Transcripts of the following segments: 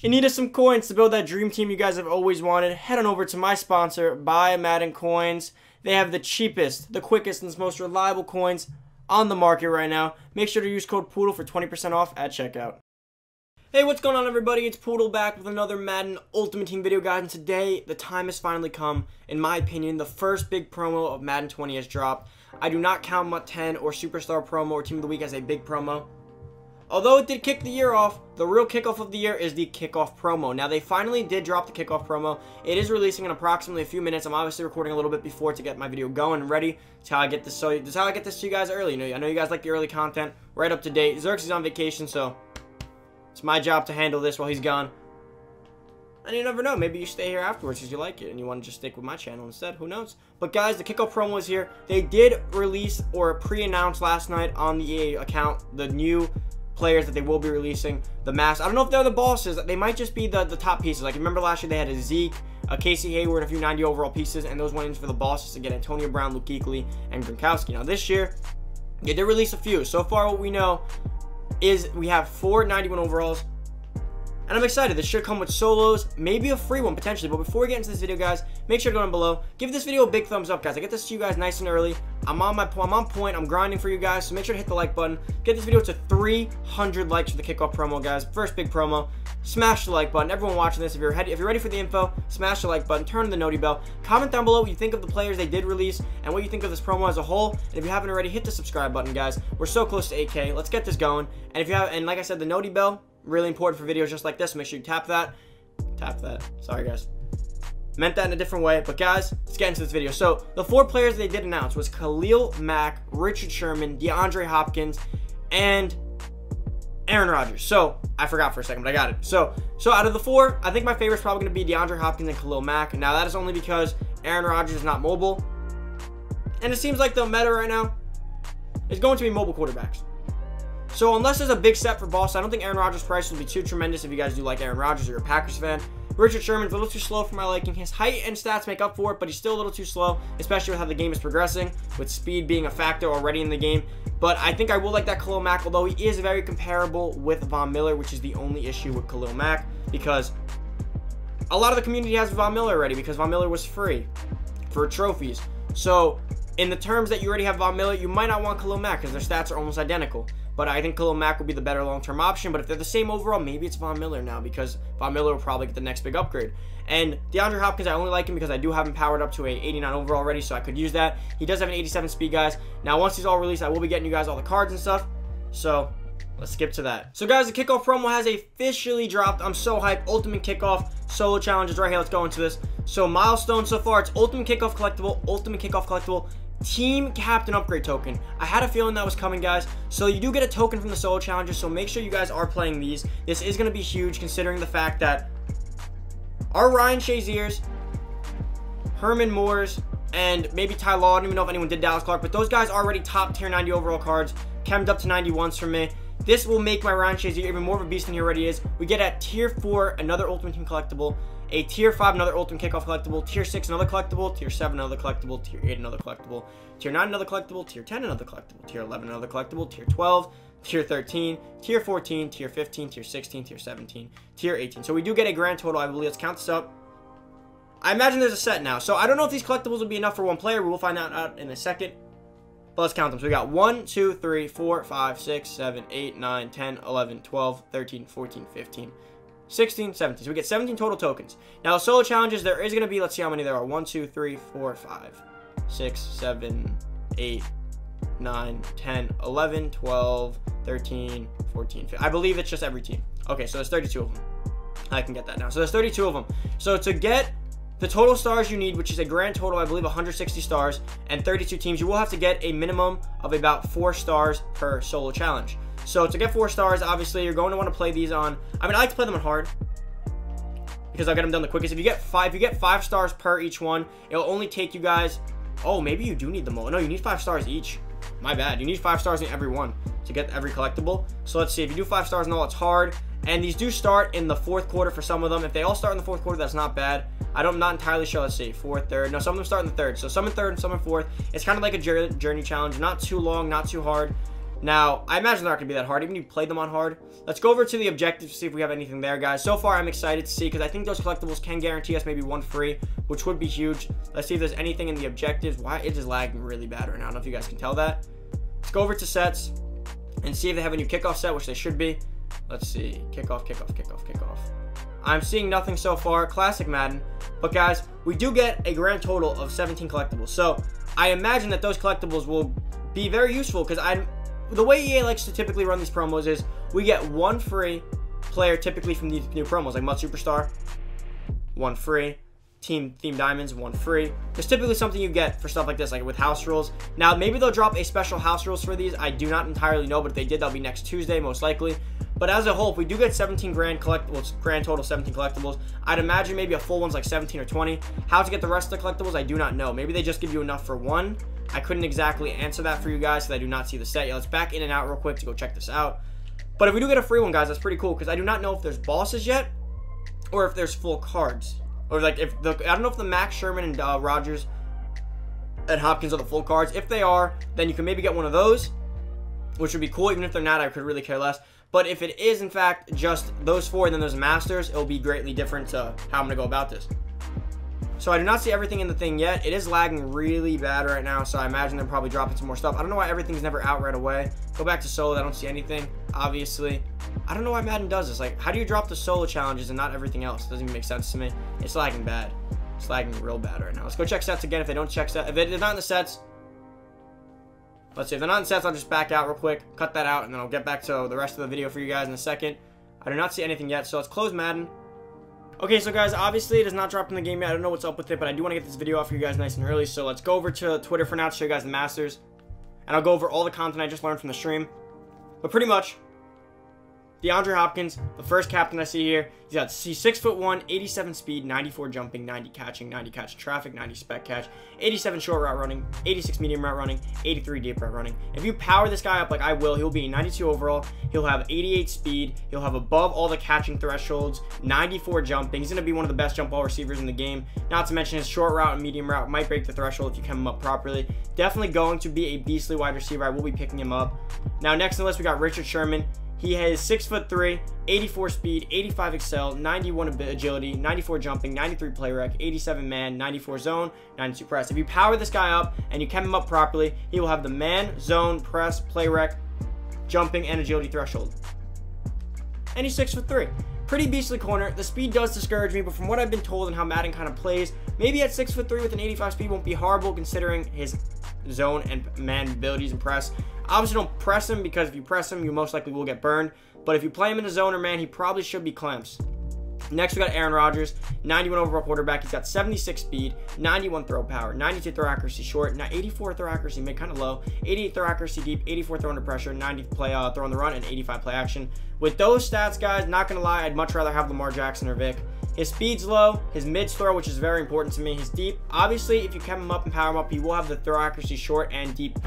If you needed some coins to build that dream team you guys have always wanted, head on over to my sponsor, Buy Madden Coins. They have the cheapest, the quickest, and most reliable coins on the market right now. Make sure to use code Poodle for 20% off at checkout. Hey, what's going on, everybody? It's Poodle back with another Madden Ultimate Team video guide, and today the time has finally come. In my opinion, the first big promo of Madden 20 has dropped. I do not count MUT 10 or Superstar Promo or Team of the Week as a big promo. Although it did kick the year off, the real kickoff of the year is the kickoff promo. Now, they finally did drop the kickoff promo. It is releasing in approximately a few minutes. I'm obviously recording a little bit before to get my video going and ready. That's how I get this to you guys early. You know, I know you guys like the early content, right up to date. Xerx is on vacation, so it's my job to handle this while he's gone. And you never know, maybe you stay here afterwards because you like it and you want to just stick with my channel instead. Who knows? But guys, the kickoff promo is here. They did release or pre-announce last night on the EA account the new players that they will be releasing. The mask, I don't know if they're the bosses. They might just be the top pieces. Like, remember last year they had a Zeke, a Casey Hayward, a few 90 overall pieces, and those went in for the bosses to get Antonio Brown, Luke Eakley, and Gronkowski. Now this year, they did release a few. So far what we know is we have four 91 overalls, and I'm excited. This should come with solos, maybe a free one potentially. But before we get into this video, guys, make sure to go down below, give this video a big thumbs up, guys. I get this to you guys nice and early. I'm on point. I'm grinding for you guys, so make sure to hit the like button. Get this video to 300 likes for the kickoff promo, guys. First big promo. Smash the like button. Everyone watching this, if you're ready for the info, smash the like button. Turn on the noti bell. Comment down below what you think of the players they did release and what you think of this promo as a whole. And if you haven't already, hit the subscribe button, guys. We're so close to 8K. Let's get this going. And if you have, and like I said, the noti bell, really important for videos just like this. Make sure you tap that. Tap that. Sorry, guys. Meant that in a different way, but guys, let's get into this video. So the four players they did announce was Khalil Mack, Richard Sherman, DeAndre Hopkins, and Aaron Rodgers. So I forgot for a second, but I got it. So out of the four, I think my favorite is probably going to be DeAndre Hopkins and Khalil Mack. Now that is only because Aaron Rodgers is not mobile, and it seems like the meta right now is going to be mobile quarterbacks. So unless there's a big step for Boston, I don't think Aaron Rodgers' price will be too tremendous if you guys do like Aaron Rodgers or you're a Packers fan. Richard Sherman's a little too slow for my liking. His height and stats make up for it, but he's still a little too slow, especially with how the game is progressing, with speed being a factor already in the game. But I think I will like that Khalil Mack, although he is very comparable with Von Miller, which is the only issue with Khalil Mack, because a lot of the community has Von Miller already, because Von Miller was free for trophies. So in the terms that you already have Von Miller, you might not want Khalil Mack because their stats are almost identical. But I think Khalil Mack will be the better long-term option. But if they're the same overall, maybe it's Von Miller now, because Von Miller will probably get the next big upgrade. And DeAndre Hopkins, I only like him because I do have him powered up to an 89 overall already, so I could use that. He does have an 87 speed, guys. Now, once he's all released, I will be getting you guys all the cards and stuff. So let's skip to that. So guys, the kickoff promo has officially dropped. I'm so hyped. Ultimate kickoff solo challenges right here. Let's go into this. So milestone so far, it's ultimate kickoff collectible, team captain upgrade token. I had a feeling that was coming, guys. So you do get a token from the solo challenges, so make sure you guys are playing these. This is going to be huge considering the fact that our Ryan Shaziers, Herman Moores, and maybe Ty Law, I don't even know if anyone did Dallas Clark, but those guys are already top tier 90 overall cards, chemmed up to 91s for me. This will make my Ryan Shazier even more of a beast than he already is. We get at tier 4 another Ultimate Team collectible, a tier 5 another Ultimate Kickoff collectible, tier 6 another collectible, tier 7 another collectible, tier 8 another collectible, tier 9 another collectible, tier 10 another collectible, tier 11 another collectible, tier 12, tier 13, tier 14, tier 15, tier 16, tier 17, tier 18. So we do get a grand total, I believe. Let's count this up. I imagine there's a set now. So I don't know if these collectibles will be enough for one player. We will find that out in a second. But let's count them. So we got 1, 2, 3, 4, 5, 6, 7, 8, 9, 10, 11, 12, 13, 14, 15, 16, 17. So we get 17 total tokens. Now, solo challenges, there is going to be, let's see how many there are. 1, 2, 3, 4, 5, 6, 7, 8, 9, 10, 11, 12, 13, 14, 15. I believe it's just every team. Okay, so there's 32 of them. I can get that now. So there's 32 of them. So to get the total stars you need, which is a grand total, I believe 160 stars and 32 teams, you will have to get a minimum of about 4 stars per solo challenge. So to get 4 stars, obviously, you're going to want to play these on, I mean, I like to play them on hard because I'll get them done the quickest. If you get five stars per each one, it'll only take you guys, oh, maybe you do need them all. No, you need 5 stars each. My bad. You need 5 stars in every one to get every collectible. So let's see. If you do 5 stars in all, it's hard. And these do start in the 4th quarter for some of them. If they all start in the 4th quarter, that's not bad. I'm not entirely sure. Let's see. 4th, 3rd. No, some of them start in the 3rd. So some in 3rd and some in 4th. It's kind of like a journey challenge. Not too long, not too hard. Now, I imagine they're not going to be that hard, even if you played them on hard. Let's go over to the objectives to see if we have anything there, guys. So far, I'm excited to see, because I think those collectibles can guarantee us maybe one free, which would be huge. Let's see if there's anything in the objectives. Why? It is lagging really bad right now. I don't know if you guys can tell that. Let's go over to sets and see if they have a new kickoff set, which they should be. Let's see. Kickoff, kickoff, kickoff, kickoff. I'm seeing nothing so far. Classic Madden. But, guys, we do get a grand total of 17 collectibles. So, I imagine that those collectibles will be very useful, because I'm... The way EA likes to typically run these promos is we get one free player typically from these new promos, like MUT Superstar, one free, Team Theme Diamonds, one free. There's typically something you get for stuff like this, like with house rules. Now, maybe they'll drop a special house rules for these. I do not entirely know, but if they did, that'll be next Tuesday, most likely. But as a whole, if we do get 17 grand collectibles, grand total 17 collectibles, I'd imagine maybe a full one's like 17 or 20. How to get the rest of the collectibles, I do not know. Maybe they just give you enough for one. I couldn't exactly answer that for you guys because I do not see the set yet. Let's back in and out real quick to go check this out. But if we do get a free one, guys, that's pretty cool because I do not know if there's bosses yet or if there's full cards. Or like if the, I don't know if the Mack, Sherman, and Rodgers and Hopkins are the full cards. If they are, then you can maybe get one of those, which would be cool. Even if they're not, I could really care less. But if it is, in fact, just those four and then there's Masters, it'll be greatly different to how I'm going to go about this. So I do not see everything in the thing yet. It is lagging really bad right now, so I imagine they're probably dropping some more stuff. I don't know why everything's never out right away. Go back to solo. I don't see anything, obviously. I don't know why Madden does this. Like, how do you drop the solo challenges and not everything else? It doesn't even make sense to me. It's lagging bad. It's lagging real bad right now. Let's go check sets again. If they don't check sets, if they're not in the sets, let's see. If they're not in sets, I'll just back out real quick, cut that out, and then I'll get back to the rest of the video for you guys in a second. I do not see anything yet, so let's close Madden. Okay, so guys, obviously it is not dropped in the game yet. I don't know what's up with it, but I do want to get this video off for you guys nice and early. So let's go over to Twitter for now to show you guys the Masters. And I'll go over all the content I just learned from the stream. But pretty much, DeAndre Hopkins, the first captain I see here. He's got 6'1", 87 speed, 94 jumping, 90 catching, 90 catch traffic, 90 spec catch, 87 short route running, 86 medium route running, 83 deep route running. If you power this guy up like I will, he'll be 92 overall. He'll have 88 speed. He'll have above all the catching thresholds, 94 jumping. He's going to be one of the best jump ball receivers in the game. Not to mention his short route and medium route might break the threshold if you come him up properly. Definitely going to be a beastly wide receiver. I will be picking him up. Now, next on the list, we got Richard Sherman. He has 6'3", 84 speed, 85 excel, 91 agility, 94 jumping, 93 play rec, 87 man, 94 zone, 92 press. If you power this guy up and you chem him up properly, he will have the man, zone, press, play rec, jumping, and agility threshold. And he's 6'3". Pretty beastly corner. The speed does discourage me, but from what I've been told and how Madden kind of plays, maybe at 6'3" with an 85 speed won't be horrible considering his zone and man abilities and press. Obviously, don't press him because if you press him, you most likely will get burned. But if you play him in a zone or man, he probably should be clamps. Next, we got Aaron Rodgers, 91 overall quarterback. He's got 76 speed, 91 throw power, 92 throw accuracy short, 84 throw accuracy mid, kind of low, 88 throw accuracy deep, 84 throw under pressure, 90 play throw on the run, and 85 play action. With those stats, guys, not going to lie, I'd much rather have Lamar Jackson or Vic. His speed's low, his mid's throw, which is very important to me. His deep, obviously, if you chem him up and power him up, he will have the throw accuracy short and deep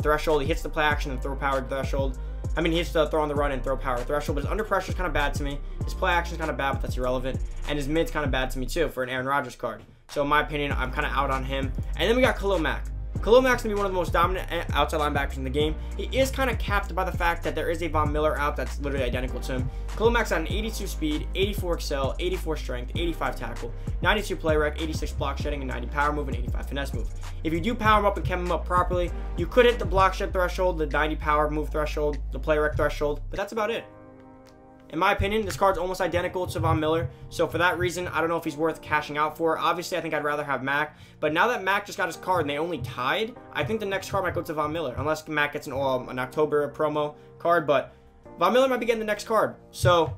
threshold. He hits the play action and throw power threshold. I mean, he hits the throw on the run and throw power threshold, but his under pressure is kind of bad to me. His play action is kind of bad, but that's irrelevant. And his mid's kind of bad to me, too, for an Aaron Rodgers card. So, in my opinion, I'm kind of out on him. And then we got Khalil Mack. Khalil Mack's going to be one of the most dominant outside linebackers in the game. He is kind of capped by the fact that there is a Von Miller out that's literally identical to him. Khalil Mack's on an 82 speed, 84 excel, 84 strength, 85 tackle, 92 play rec, 86 block shedding, and 90 power move, and 85 finesse move. If you do power him up and chem him up properly, you could hit the block shed threshold, the 90 power move threshold, the play rec threshold, but that's about it. In my opinion, this card's almost identical to Von Miller, so for that reason, I don't know if he's worth cashing out for. Obviously, I think I'd rather have Mack, but now that Mack just got his card and they only tied, I think the next card might go to Von Miller, unless Mack gets an October promo card, but Von Miller might be getting the next card. So,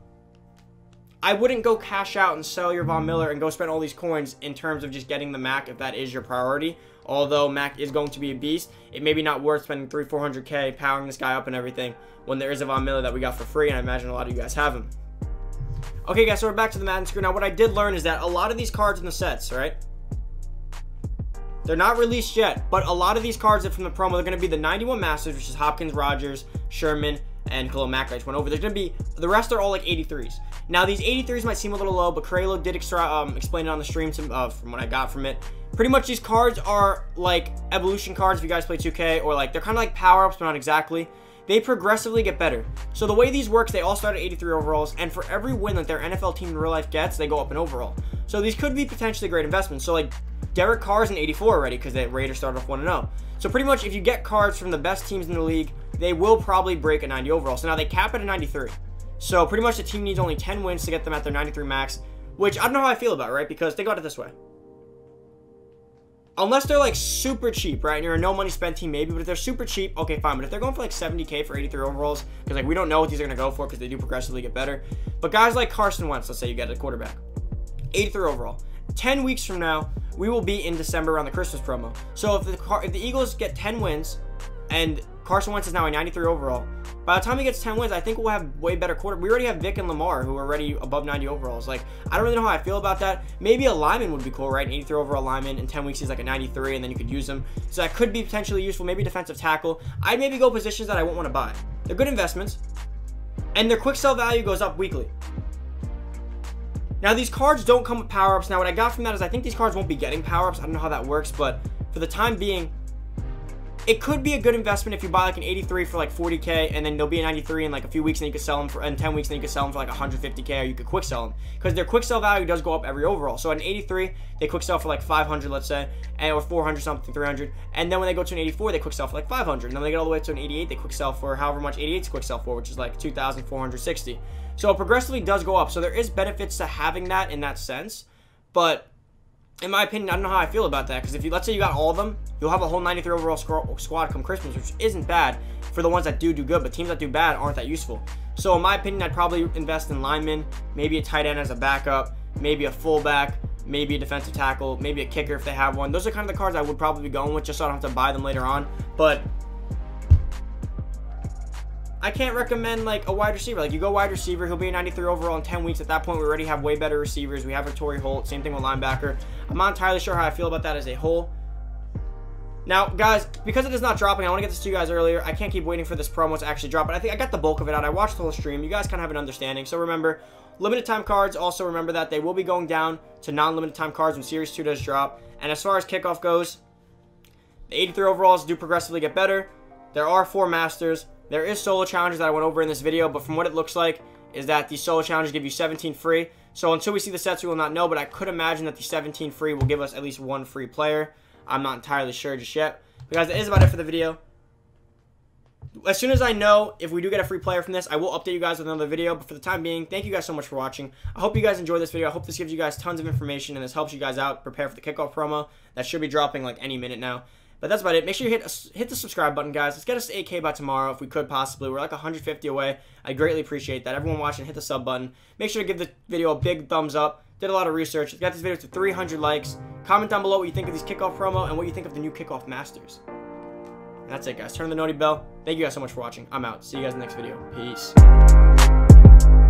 I wouldn't go cash out and sell your Von Miller and go spend all these coins in terms of just getting the Mack if that is your priority. Although Mack is going to be a beast, it may be not worth spending 300-400K powering this guy up and everything when there is a Von Miller that we got for free, and I imagine a lot of you guys have him. Okay, guys, so we're back to the Madden screen. Now, what I did learn is that a lot of these cards in the sets, right? They're not released yet, but a lot of these cards from the promo, they're going to be the 91 Masters, which is Hopkins, Rodgers, Sherman, and Khalil Mack. I just went over. There's going to be, the rest are all like 83s. Now, these 83s might seem a little low, but Carello did explain it on the stream from what I got from it. Pretty much these cards are like evolution cards if you guys play 2K, or like they're kind of like power-ups, but not exactly. They progressively get better. So the way these works, they all start at 83 overalls, and for every win that their NFL team in real life gets, they go up an overall. So these could be potentially great investments. So like Derek Carr is an 84 already because that Raiders started off 1-0. So pretty much if you get cards from the best teams in the league, they will probably break a 90 overall. So now they cap it at 93. So pretty much the team needs only 10 wins to get them at their 93 max, which I don't know how I feel about, right? Because they got it this way. Unless they're like super cheap, right? And you're a no money spent team maybe, but if they're super cheap, okay, fine. But if they're going for like 70K for 83 overalls, because like we don't know what these are going to go for because they do progressively get better. But guys like Carson Wentz, let's say you get a quarterback, 83 overall. 10 weeks from now, we will be in December around the Christmas promo. So if the Eagles get 10 wins and Carson Wentz is now a 93 overall, by the time he gets 10 wins, I think we'll have way better quarterbacks. We already have Vic and Lamar, who are already above 90 overalls. Like, I don't really know how I feel about that. Maybe a lineman would be cool, right? An 83 overall lineman. In 10 weeks, he's like a 93, and then you could use him. So that could be potentially useful. Maybe defensive tackle. I'd maybe go positions that I won't want to buy. They're good investments, and their quick sell value goes up weekly. Now, these cards don't come with power-ups. Now, what I got from that is I think these cards won't be getting power-ups. I don't know how that works, but for the time being, it could be a good investment if you buy like an 83 for like 40K, and then they'll be a 93 in like a few weeks, and you could sell them for, in 10 weeks, and you could sell them for like 150K, or you could quick sell them because their quick sell value does go up every overall. So at an 83, they quick sell for like 500, let's say, and or 400 something, 300, and then when they go to an 84, they quick sell for like 500, and then they get all the way to an 88, they quick sell for however much 88's quick sell for, which is like 2,460. So it progressively does go up. So there is benefits to having that in that sense, but in my opinion, I don't know how I feel about that, because if you, let's say you got all of them, you'll have a whole 93 overall squad come Christmas, which isn't bad for the ones that do good, but teams that do bad aren't that useful. So in my opinion, I'd probably invest in linemen, maybe a tight end as a backup, maybe a fullback, maybe a defensive tackle, maybe a kicker if they have one. Those are kind of the cards I would probably be going with, just so I don't have to buy them later on. But I can't recommend like a wide receiver. Like, you go wide receiver, he'll be a 93 overall in 10 weeks. At that point, we already have way better receivers. We have a Torrey Holt, same thing with linebacker. I'm not entirely sure how I feel about that as a whole. Now, guys, because it is not dropping, I want to get this to you guys earlier. I can't keep waiting for this promo to actually drop, but I think I got the bulk of it out. I watched the whole stream. You guys kind of have an understanding. So remember, limited time cards, also remember that they will be going down to non-limited time cards when Series 2 does drop. And as far as kickoff goes, the 83 overalls do progressively get better. There are 4 masters. There is solo challenges that I went over in this video, but from what it looks like is that the solo challenges give you 17 free. So until we see the sets, we will not know, but I could imagine that the 17 free will give us at least 1 free player. I'm not entirely sure just yet. But guys, that is about it for the video. As soon as I know if we do get a free player from this, I will update you guys with another video. But for the time being, thank you guys so much for watching. I hope you guys enjoyed this video. I hope this gives you guys tons of information and this helps you guys out prepare for the kickoff promo that should be dropping like any minute now. But that's about it. Make sure you hit the subscribe button, guys. Let's get us to 8K by tomorrow if we could possibly. We're like 150 away. I greatly appreciate that. Everyone watching, hit the sub button. Make sure to give the video a big thumbs up. Did a lot of research. Let's get this video to 300 likes. Comment down below what you think of these kickoff promo and what you think of the new kickoff masters. And that's it, guys. Turn on the noti bell. Thank you guys so much for watching. I'm out. See you guys in the next video. Peace.